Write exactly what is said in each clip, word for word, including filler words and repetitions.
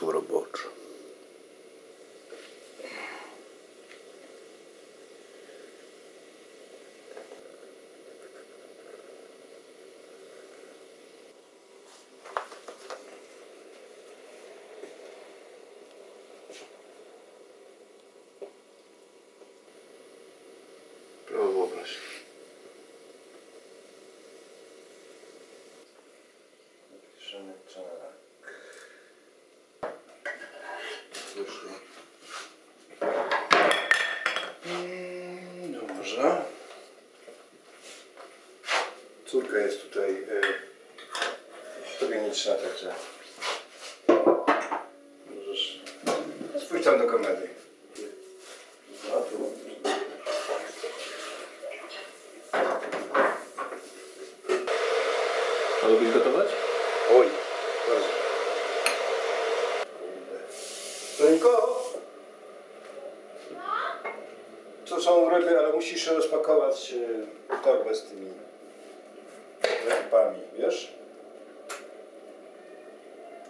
pracą roboczą. Dobrze. Córka jest tutaj y, tobieniczna, także możesz spójrz tam do komedy. A lubisz gotować? Oj, bardzo. Tońko! To są ryby, ale musisz rozpakować torbę z tymi rybami, wiesz?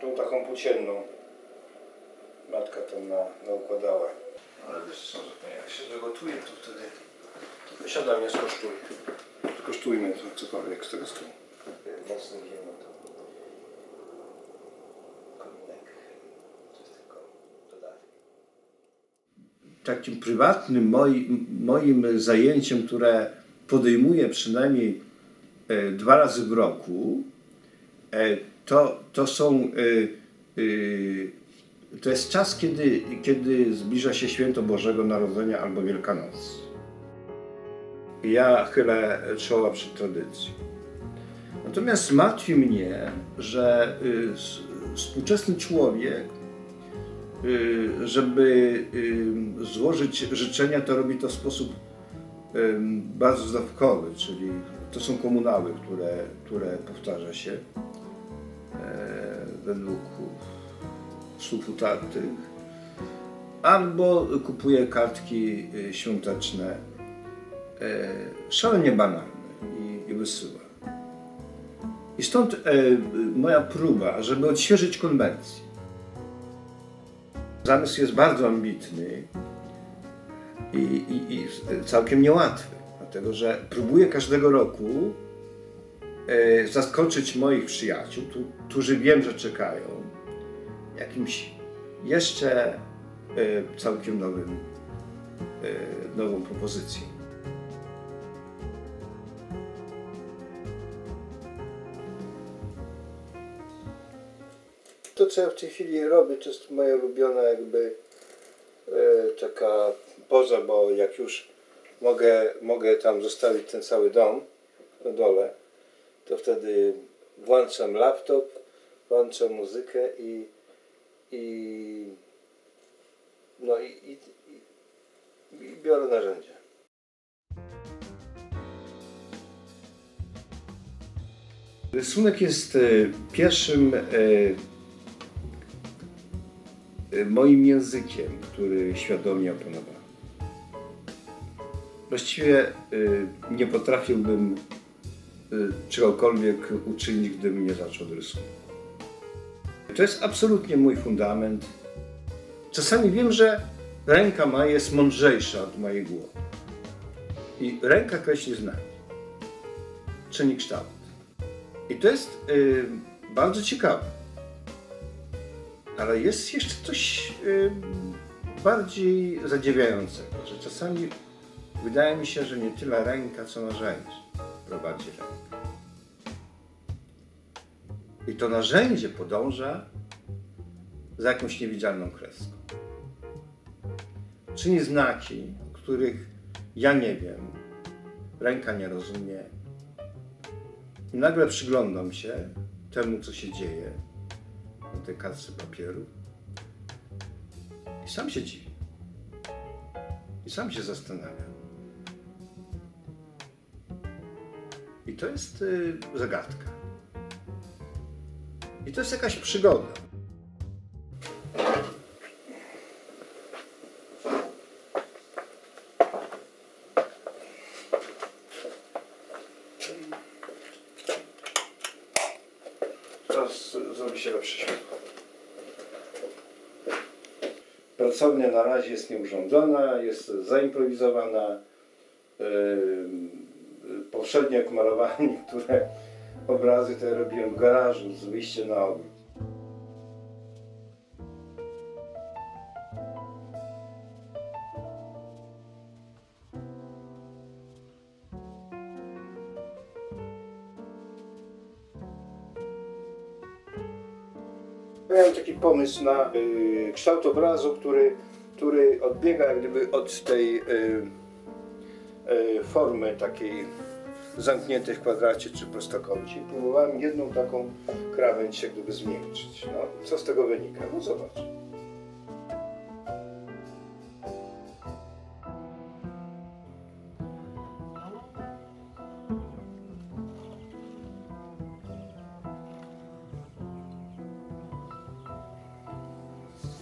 Tą taką płócienną matka tam na, naukładała. Ale wiesz co, jak się dogotuje, to wtedy wysiadam, nie skosztuj. Skosztujmy cokolwiek z tego stołu. Mocny ziemno to kominek, to jest tylko dodatek. Takim prywatnym moim, moim zajęciem, które podejmuję przynajmniej dwa razy w roku, to, to są to jest czas, kiedy, kiedy zbliża się Święto Bożego Narodzenia albo Wielkanoc. Ja chylę czoła przed tradycją. Natomiast martwi mnie, że współczesny człowiek, żeby złożyć życzenia, to robi to w sposób bardzo zdawkowy, czyli to są komunały, które, które powtarza się według słów utartych, albo kupuje kartki świąteczne, szalenie banalne i, i wysyła. I stąd e, moja próba, żeby odświeżyć konwencję. Zamysł jest bardzo ambitny i, i, i całkiem niełatwy, dlatego że próbuję każdego roku e, zaskoczyć moich przyjaciół, tu, którzy wiem, że czekają, jakimś jeszcze e, całkiem nowym, e, nową propozycją. To, co ja w tej chwili robię, to jest moja ulubiona jakby y, taka poza, bo jak już mogę, mogę tam zostawić ten cały dom na dole, to wtedy włączam laptop, włączam muzykę i, i no i, i, i, i biorę narzędzia. Rysunek jest y, pierwszym y, moim językiem, który świadomie opanowałem. Właściwie y, nie potrafiłbym y, czegokolwiek uczynić, gdybym nie zaczął od rysunku. To jest absolutnie mój fundament. Czasami wiem, że ręka ma jest mądrzejsza od mojej głowy. I ręka kreśli znaki, czyni kształt. I to jest y, bardzo ciekawe. Ale jest jeszcze coś y, bardziej zadziwiającego, że czasami wydaje mi się, że nie tyle ręka, co narzędzie prowadzi rękę. I to narzędzie podąża za jakąś niewidzialną kreską. Czyni znaki, o których ja nie wiem, ręka nie rozumie. I nagle przyglądam się temu, co się dzieje na tej kartce papieru i sam się dziwię, i sam się zastanawiam. I to jest y, zagadka. I to jest jakaś przygoda. Teraz zrobi się lepsze światło. pracownia na razie jest nieurządzona, jest zaimprowizowana. Powszednio jak malowałem niektóre obrazy, to ja robiłem w garażu z wyjściem na ogród. Miałem taki pomysł na y, kształt obrazu, który, który odbiega jak gdyby od tej y, y, formy takiej zamkniętej w kwadracie czy prostokącie. Próbowałem jedną taką krawędź jak gdyby zmiękczyć. No, co z tego wynika? No zobacz.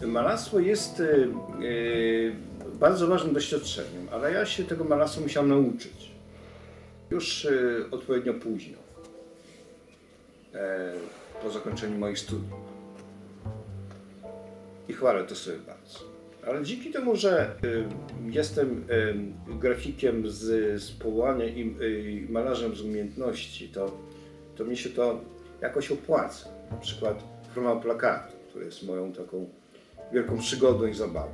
Malarstwo jest yy, bardzo ważnym doświadczeniem, ale ja się tego malarstwa musiałem nauczyć już yy, odpowiednio późno, yy, po zakończeniu moich studiów. I chwalę to sobie bardzo. Ale dzięki temu, że yy, jestem yy, grafikiem z, z powołania i yy, malarzem z umiejętności, to, to mi się to jakoś opłaca. Na przykład forma plakatu, który jest moją taką wielką przygodą i zabawą.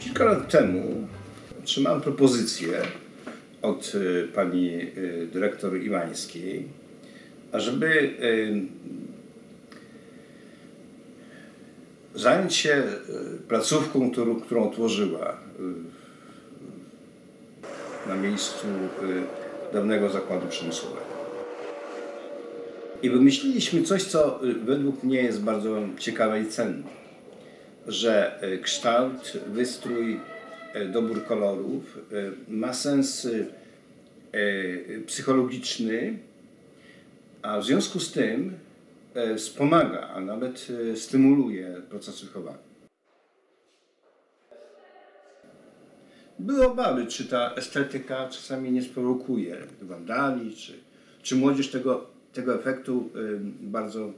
Kilka lat temu otrzymałem propozycję od pani dyrektor Iwańskiej, ażeby zająć się placówką, którą, którą otworzyła na miejscu dawnego zakładu przemysłowego. I wymyśliliśmy coś, co według mnie jest bardzo ciekawe i cenne, że kształt, wystrój, dobór kolorów ma sens psychologiczny, a w związku z tym wspomaga, a nawet stymuluje proces wychowania. Były obawy, czy ta estetyka czasami nie sprowokuje wandali, czy, czy młodzież tego, tego efektu bardzo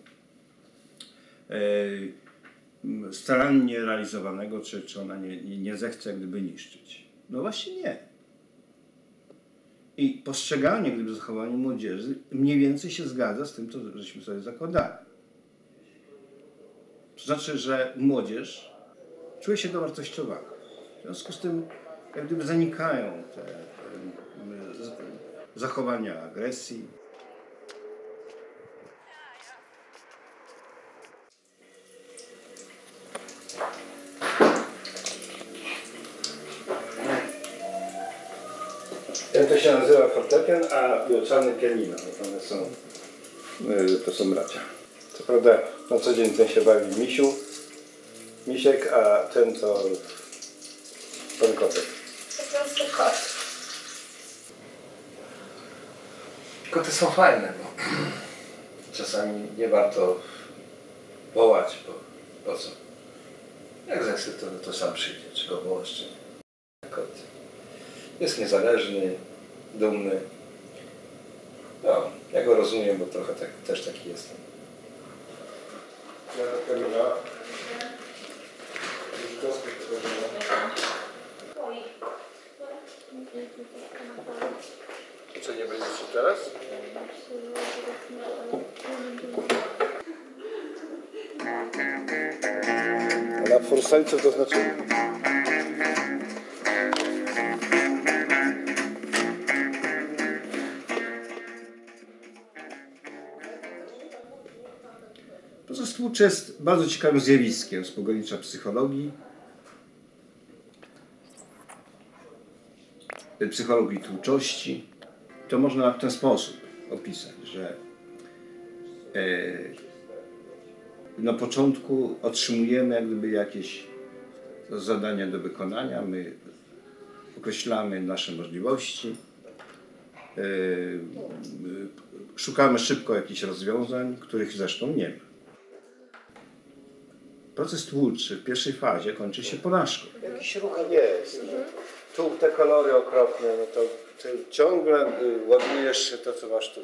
starannie realizowanego, czy, czy ona nie, nie zechce jak gdyby niszczyć. No właśnie nie. I postrzeganie gdyby zachowania młodzieży mniej więcej się zgadza z tym, co żeśmy sobie zakładali. To znaczy, że młodzież czuje się dowartościowana. W związku z tym jak gdyby zanikają te, te zachowania agresji. To się nazywa fortepian, a Juczany pianino. One są, to są bracia. Co prawda na co dzień ten się bawi misiu, misiek, a ten to pan kotek. Po prostu kot. Koty są fajne, bo czasami nie warto wołać, bo po co? Jak zekscytowany, to sam przyjdzie, czy go wołasz, czy nie. Kot jest niezależny, dumny. No, ja go rozumiem, bo trochę tak, też taki jestem. Co nie będziesz teraz? Na forsajce to znaczy... Stłucz jest bardzo ciekawym zjawiskiem z pogranicza psychologii, psychologii twórczości. To można w ten sposób opisać, że na początku otrzymujemy jak gdyby jakieś zadania do wykonania, my określamy nasze możliwości, szukamy szybko jakichś rozwiązań, których zresztą nie ma. Proces twórczy w pierwszej fazie kończy się porażką. Jakiś ruch jest. tu te kolory okropne, no to ty ciągle ładujesz się to, co masz tu.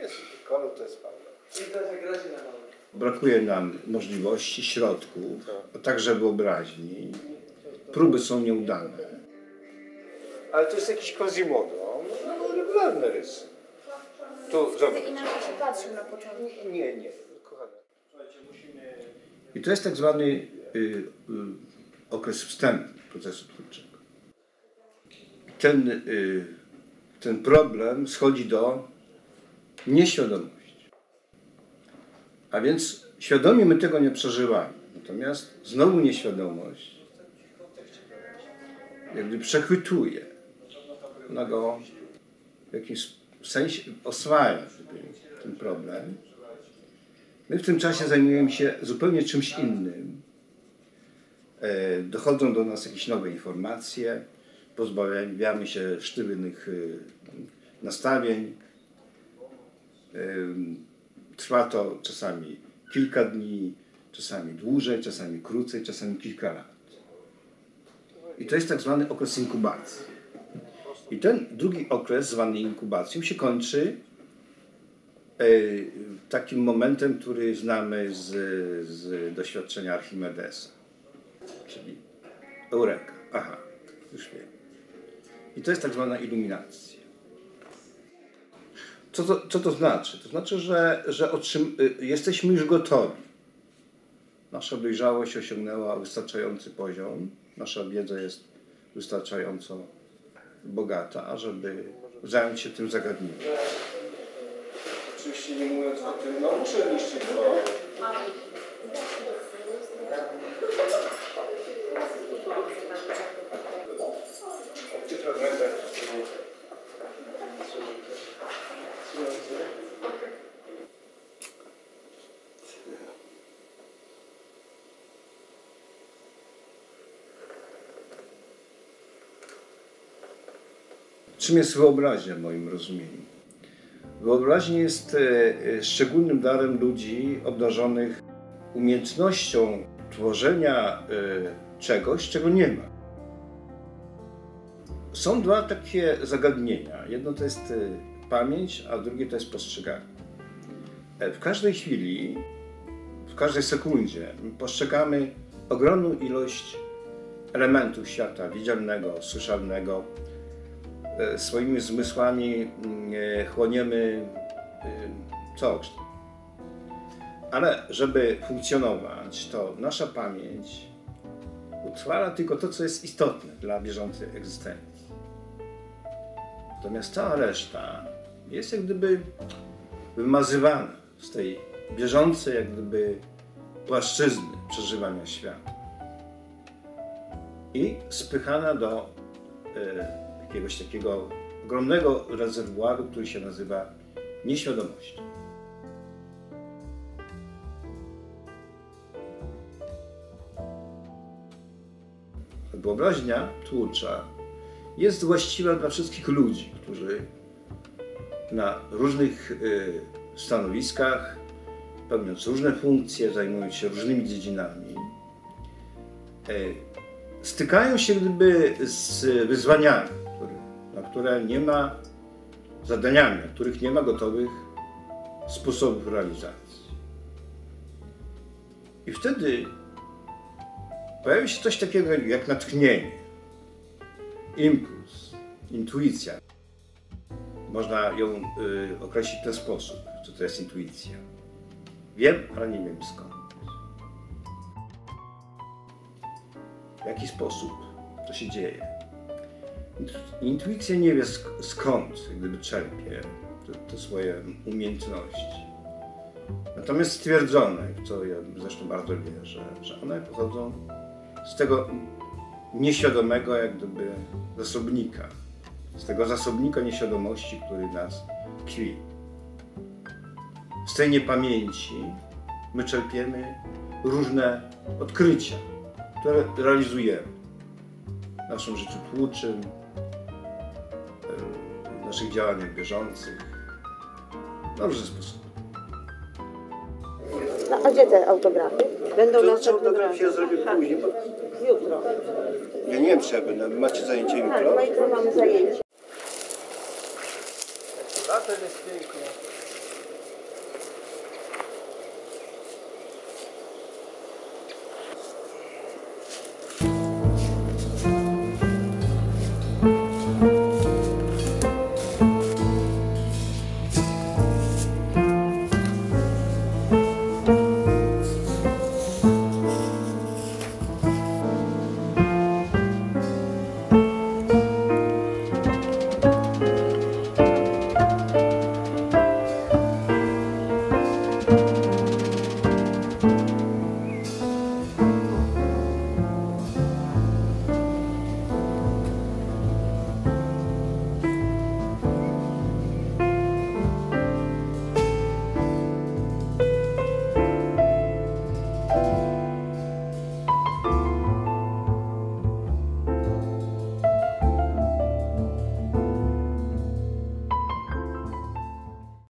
Jest kolor, to jest fajne. Brakuje nam możliwości, środków, a także wyobraźni. Próby są nieudane. Ale to jest jakiś Quasimodo, no regularne rysy. Tu zrobię. Inaczej się patrzył na początku. Nie, nie, kochane. I to jest tak zwany y, y, okres wstępny procesu twórczego. Ten, y, ten problem schodzi do nieświadomości. A więc świadomie my tego nie przeżywamy. Natomiast znowu nieświadomość jakby przechwytuje. Ona go w jakimś sensie oswaja ten problem. My w tym czasie zajmujemy się zupełnie czymś innym. Dochodzą do nas jakieś nowe informacje, pozbawiamy się sztywnych nastawień. Trwa to czasami kilka dni, czasami dłużej, czasami krócej, czasami kilka lat. I to jest tak zwany okres inkubacji. I ten drugi okres, zwany inkubacją, się kończy takim momentem, który znamy z, z doświadczenia Archimedesa. Czyli eureka. Aha, już wiem. I to jest tak zwana iluminacja. Co to, co to znaczy? To znaczy, że, że otrzym, jesteśmy już gotowi. Nasza dojrzałość osiągnęła wystarczający poziom. Nasza wiedza jest wystarczająco bogata, żeby zająć się tym zagadnieniem. Oczywiście nie mówiąc o tym, no muszę niszczyć to. W tych fragmentach czym jest wyobraźnia w moim rozumieniu? Wyobraźnia jest szczególnym darem ludzi obdarzonych umiejętnością tworzenia czegoś, czego nie ma. Są dwa takie zagadnienia. Jedno to jest pamięć, a drugie to jest postrzeganie. W każdej chwili, w każdej sekundzie postrzegamy ogromną ilość elementów świata widzialnego, słyszalnego. Swoimi zmysłami chłoniemy coś. Ale żeby funkcjonować, to nasza pamięć utrwala tylko to, co jest istotne dla bieżącej egzystencji. Natomiast cała reszta jest jak gdyby wymazywana z tej bieżącej jak gdyby płaszczyzny przeżywania świata i spychana do y, jakiegoś takiego ogromnego rezerwuaru, który się nazywa nieświadomością. Wyobraźnia twórcza jest właściwa dla wszystkich ludzi, którzy na różnych stanowiskach, pełniąc różne funkcje, zajmując się różnymi dziedzinami, stykają się gdyby z wyzwaniami, które nie ma zadaniami, których nie ma gotowych sposobów realizacji. I wtedy pojawia się coś takiego jak natchnienie, impuls, intuicja. Można ją y, określić w ten sposób, co to jest intuicja. Wiem, ale nie wiem skąd. W jaki sposób to się dzieje? Intuicja nie wie skąd, gdyby czerpie te, te swoje umiejętności. Natomiast stwierdzono, w co ja zresztą bardzo wierzę, że one pochodzą z tego nieświadomego jak gdyby zasobnika, z tego zasobnika nieświadomości, który nas tkwi. Z tej niepamięci my czerpiemy różne odkrycia, które realizujemy w naszym życiu twórczym, w naszych działaniach bieżących, na różne sposoby. A gdzie te autografy? Będą nasze autografy. Ja zrobię później, bo Jutro. Ja nie wiem, czy ja będę. Macie zajęcie jutro? Tak, jutro mamy zajęcie. A to jest piękne.